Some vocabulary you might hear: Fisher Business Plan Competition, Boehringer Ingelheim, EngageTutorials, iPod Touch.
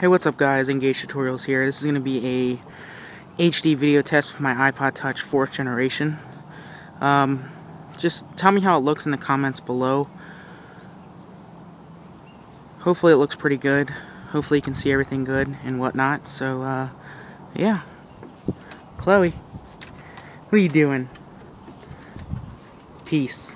Hey, what's up guys, EngageTutorials here. This is going to be a HD video test for my iPod Touch 4th generation. Just tell me how it looks in the comments below. Hopefully it looks pretty good. Hopefully you can see everything good and whatnot. So, yeah. Chloe, what are you doing? Peace.